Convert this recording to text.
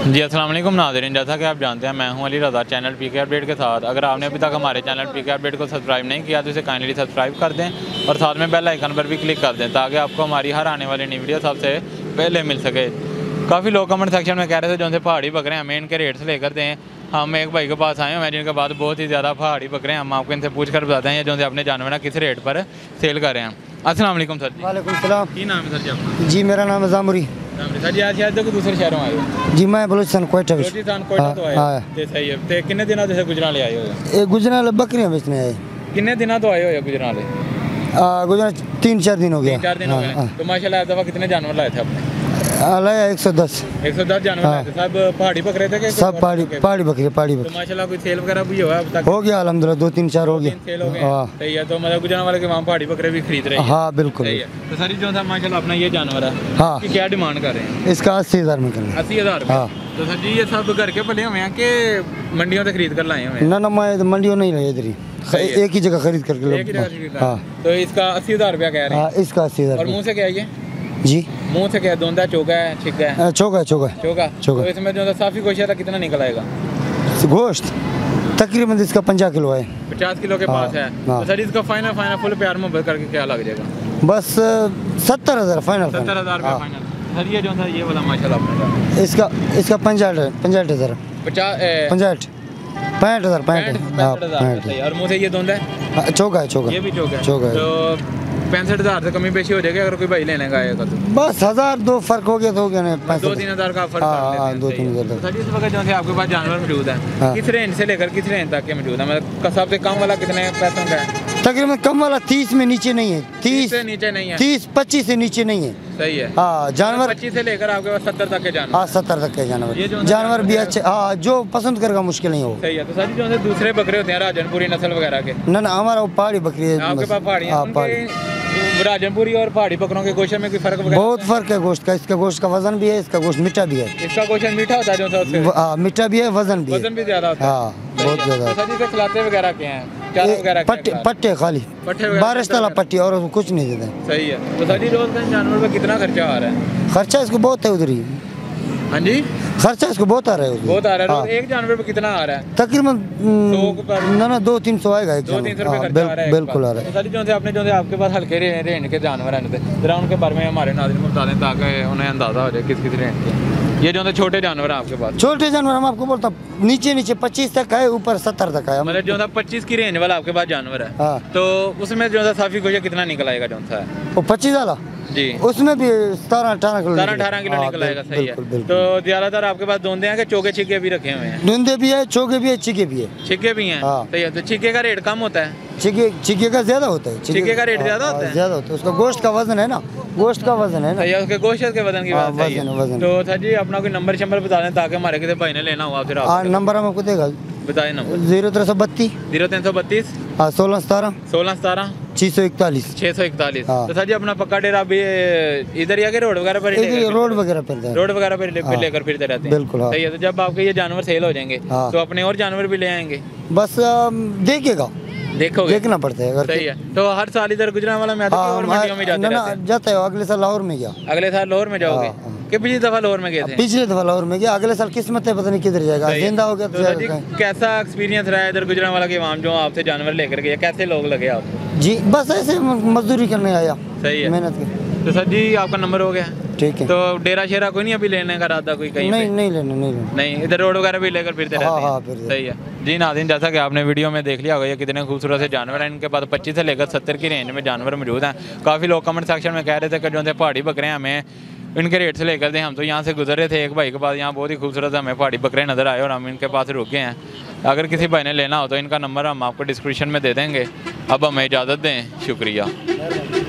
जी अस्सलाम वालेकुम नाज़रीन, जैसा कि आप जानते हैं मैं हूं Ali Raza channel PK update के साथ। अगर आपने अभी तक हमारे चैनल पीके अपडेट को सब्सक्राइब नहीं किया तो इसे काइंडली सब्सक्राइब कर दें और साथ में बेल आइकन पर भी क्लिक कर दें ताकि आपको हमारी हर आने वाली नई वीडियो सबसे पहले मिल सके। काफ़ी लोग कमेंट सेक्शन में कह रहे थे जो उनसे पहाड़ी बकरे हमें इनके रेट्स लेकर दें। हम एक भाई के पास आए हैं जिनके पास बहुत ही ज़्यादा पहाड़ी बकरे हैं, हम आपको इनसे पूछ कर बताते हैं जो उनसे अपने जानवर किस रेट पर सेल कर रहे हैं। अस्सलाम वालेकुम सर जी। वालेकुम सलाम। की नाम है सर जी आपका? जी मेरा नाम रजानपुरी। सर जी आज शायद तो दूसरे शहरों आए हो? जी मैं बलूचिस्तान कोयटा तो आया। सही है। ते कितने दिनों से गुजरांवाले आए हो? गुजरांवाले बकरियां बेचने आए। कितने दिनों तो आए हो गुजरांवाले? गुजरांवाले 3-4 दिन हो गए। 4 दिन हो गए। तो माशाल्लाह इस दफा कितने जानवर लाए थे आपने? लाया 110। 110 जानवर थे। सब पहाड़ी बकरे थे के? सब पहाड़ी बकरे, पहाड़ी बकरे। तो माशाल्लाह कोई सेल वगैरह भी हुआ अब तक? हो गया अल्हम्दुलिल्लाह, 2-3-4 हो गए। सही है। तो मतलब गुजरांवाले के वहाँ पहाड़ी बकरे भी खरीद रहे हैं? हाँ बिल्कुल। सही है। तो सारी जो था माशाल्लाह अपना ये जानवर है, हाँ, क्या डिमांड कर रहे हैं इसका? 80,000 में कर रहे हैं। 80,000। तो सर जी ये सब घर के पले हुए हैं कि मंडियों से खरीद कर लाए हुए? ना ना मैं मंडियों नहीं लाए, इधर ही एक ही जगह खरीद करके। तो इसका 80,000 रुपया कह रहे हैं? इसका 80,000। और मुँह से क्या है ये? जी मुंह से क्या दोंदा चोगा है, छिका है? चोगा चोगा चोगा चोगा। तो इसमें जो साफी गोश्त का कितना निकल आएगा? गोश्त तकरीबन इसका 50 किलो है। 50 किलो के पास है। तो सर इसका फाइनल फुल प्यार मोहब्बत करके क्या लग जाएगा? बस 70,000 फाइनल। 70,000 रुपया फाइनल। सर ये जो था ये वाला माशाल्लाह इसका इसका 50,000 और मुँह से ये दोंदा है चोगा चोगा, ये भी चोगा चोगा। 65,000 से कमी बेशी हो जाएगी अगर कोई भाई लेने का आएगा तो? बस 1,000-2 फर्क हो गया तो हो गया ना, 2-3 हज़ार का फर्क। हाँ 2-3 हज़ार। सर इस वक्त जो है आपके पास जानवर मौजूद है किस रेंज से लेकर किस रेंज तक के मौजूद है? मतलब कसाब से कम वाला कितने पैसों का है? तकरीबन कम वाला 30 में नीचे नहीं है। 30 से नीचे नहीं है। 30-25 से नीचे नहीं है। सही है। हाँ जानवर 25 से लेकर आपके पास 70 तक के जानवर। हाँ 70 तक के जानवर, जानवर भी अच्छे। हाँ जो पसंद करेगा मुश्किल नहीं हो। सही है। तो सारी जो है दूसरे बकरे होते हैं राजनपुरी नस्ल वगैरह के? ना ना हमारा पहाड़ी बकरी है। आपके पास पहाड़ी है? पहाड़ी। राजनपुरी और पहाड़ी बकरों के गोश्त में कोई फर्क? बहुत फर्क है गोश्त का। इसका गोश्त का वजन भी है, इसका गोश्त मीठा भी है। इसका गोश्त मीठा होता है जो था उससे? हाँ मीठा भी है, वजन भी, वजन भी ज्यादा होता है। हाँ बहुत ज्यादा। तो सर खिलाते वगैरह क्या है? चारा वगैरह? पट्टे खाली, पट्टे बारिश तला पट्टी और कुछ नहीं देते। सही है। तो सर रोज का जानवर पर कितना खर्चा आ रहा है? खर्चा इसको बहुत है उधर ही। हाँ जी खर्चा इसको बहुत आ रहा है। बहुत आ रहा है। एक जानवर पे कितना आ रहा है? तकरीबन ना ना 200-300 आएगा। 200-300 बिल्कुल आ रहा है। सारी जो आपने जो आपके पास हल्के रेंज के जानवर हैं जरा उनके बारे में हमारे नाज़रीन को बता दें ताकि उन्हें अंदाजा हो जाए किस किस रेंज के ये जो छोटे जानवर हैं आपके पास? छोटे जानवर हम आपको बोलता नीचे नीचे 25 तक है, ऊपर 70 तक है। मतलब जो 25 की रेंज वाला आपके पास जानवर है तो उसमें जो साफी गोश्त कितना निकलाएगा जो सा है? वो 25 वाला जी उसमें भी 17-18 किलो निकल आएगा। सही है। तो ज्यादातर आपके पास दोंदे हैं कि चोगे छिके भी रखे हुए हैं? दोंदे भी है, चोगे भी है, छिके भी है। छिके भी हैं। सही है। तो छिके का रेट कम होता है? छिके का ज्यादा होता है। छिके का रेट ज्यादा होता है? ज्यादा होता है। उसका गोश्त का वजन है ना, गोश्त का वजन है ना। सही है। उसके गोश्त के वजन की बात है। तो सर जी अपना कोई नंबर शंबर बता दें ताकि हमारे किसी भाई ने लेना हो आपसे रहा? नंबर हम आपको देगा बताए नंबर 0332 1617 641 तो सर जी अपना पक्का डेरा भी इधर ही रोड वगैरह पर? रोड वगैरह पर लेकर फिरते रहते हैं। बिल्कुल। सही है। तो जब आपके ये जानवर सेल हो जाएंगे तो अपने और जानवर भी ले आएंगे? बस देखेगा, देखोगे, देखना पड़ता है। सही है। तो हर साल इधर गुजरांवाला में जाते हो? अगले साल लाहौर में गया। अगले साल लाहौर में जाओगे? पिछली दफा लाहौर में गए थे? पिछले दफा लाहौर में गया। अगले साल किस्मत है पता नहीं किधर जाएगा, जिंदा हो गया तो जाएगा। कैसा एक्सपीरियंस रहा इधर गुजरांवाला के इमाम जो आपसे जानवर लेकर गए, कैसे लोग लगे आपको? जी बस ऐसे मजदूरी करने आया। सही है। मेहनत की। तो सर जी आपका नंबर हो गया ठीक है? तो डेरा शेरा कोई नहीं अभी लेने का रहा था कोई कहीं? नहीं, इधर रोड वगैरह भी लेकर फिरते रहते हैं। सही है जी नाज़रीन, जैसा कि आपने वीडियो में देख लिया होगा ये कितने खूबसूरत से जानवर हैं। इनके पास 25 से लेकर 70 की रेंज में जानवर मौजूद हैं। काफ़ी लोग कमेंट सेक्शन में कह रहे थे कि जो पहाड़ी बकरे हैं हमें इनके रेट से लेकर दें। हम तो यहाँ से गुजर रहे थे, एक भाई के पास यहाँ बहुत ही खूबसूरत हमें पहाड़ी बकरे नज़र आए और हम इनके पास रुक गए हैं। अगर किसी भाई ने लेना हो तो इनका नंबर हम आपको डिस्क्रिप्शन में दे देंगे। अब हमें इजाज़त दें, शुक्रिया।